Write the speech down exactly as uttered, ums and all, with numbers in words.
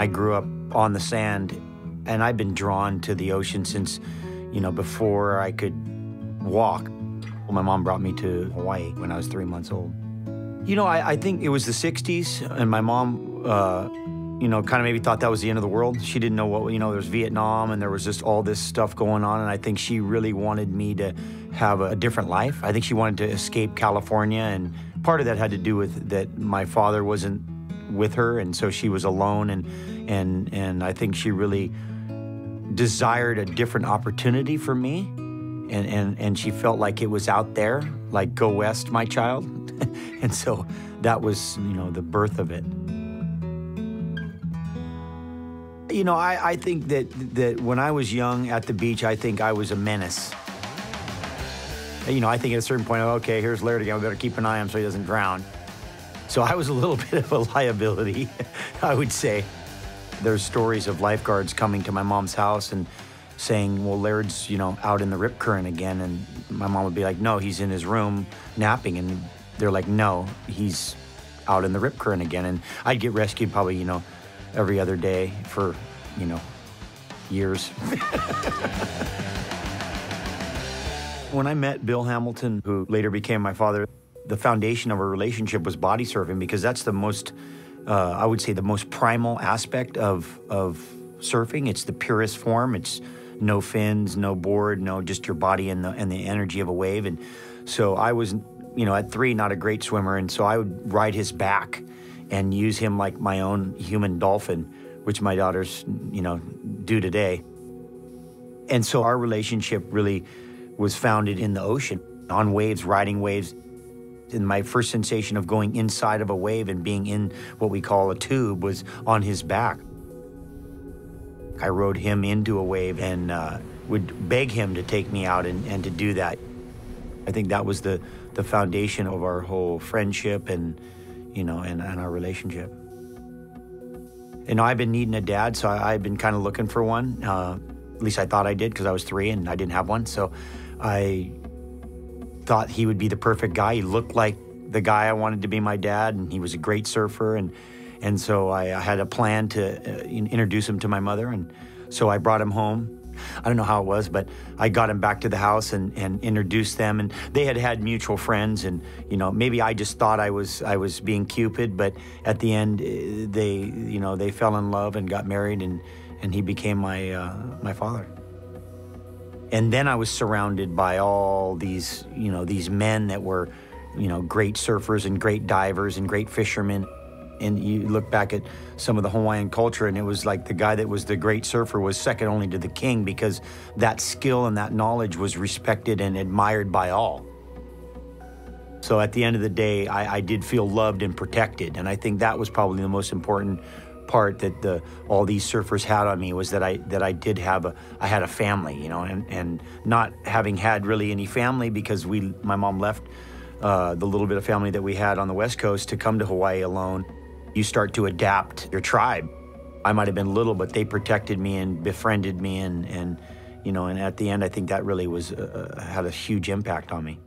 I grew up on the sand, and I've been drawn to the ocean since, you know, before I could walk. Well, my mom brought me to Hawaii when I was three months old. You know, I, I think it was the sixties, and my mom, uh, you know, kind of maybe thought that was the end of the world. She didn't know what, you know, there was Vietnam, and there was just all this stuff going on, and I think she really wanted me to have a different life. I think she wanted to escape California, and part of that had to do with that my father wasn't with her, and so she was alone, and and and I think she really desired a different opportunity for me, and and and she felt like it was out there, like, go west, my child. And so that was, you know, the birth of it. You know, I, I think that that when I was young at the beach, I think I was a menace. You know, I think at a certain point, okay, here's Laird again, we better keep an eye on him so he doesn't drown. So I was a little bit of a liability, I would say. There's stories of lifeguards coming to my mom's house and saying, well, Laird's, you know, out in the rip current again. And my mom would be like, no, he's in his room napping. And they're like, no, he's out in the rip current again. And I'd get rescued probably, you know, every other day for, you know, years. When I met Bill Hamilton, who later became my father, the foundation of our relationship was body surfing, because that's the most, uh, I would say, the most primal aspect of, of surfing. It's the purest form. It's no fins, no board, no, just your body and the, and the energy of a wave. And so I was, you know, at three, not a great swimmer, and so I would ride his back and use him like my own human dolphin, which my daughters, you know, do today. And so our relationship really was founded in the ocean, on waves, riding waves. And my first sensation of going inside of a wave and being in what we call a tube was on his back. I rode him into a wave and uh, would beg him to take me out and, and to do that. I think that was the, the foundation of our whole friendship and, you know, and, and our relationship. You know, I've been needing a dad, so I, I've been kind of looking for one. Uh, at least I thought I did, because I was three and I didn't have one. So I thought he would be the perfect guy. He looked like the guy I wanted to be my dad, and he was a great surfer, and and so I, I had a plan to uh, introduce him to my mother, and so I brought him home. I don't know how it was, but I got him back to the house and, and introduced them, and they had had mutual friends, and, you know, maybe I just thought I was I was being Cupid, but at the end, they, you know, they fell in love and got married, and and he became my uh, my father. And then I was surrounded by all these, you know, these men that were, you know, great surfers and great divers and great fishermen. And you look back at some of the Hawaiian culture, and it was like the guy that was the great surfer was second only to the king, because that skill and that knowledge was respected and admired by all. So at the end of the day, I, I did feel loved and protected. And I think that was probably the most important part that the, all these surfers had on me, was that I that I did have a I had a family, you know, and, and not having had really any family, because we my mom left uh, the little bit of family that we had on the West Coast to come to Hawaii alone. You start to adapt your tribe. I might have been little, but they protected me and befriended me, and and you know, and at the end, I think that really was uh, had a huge impact on me.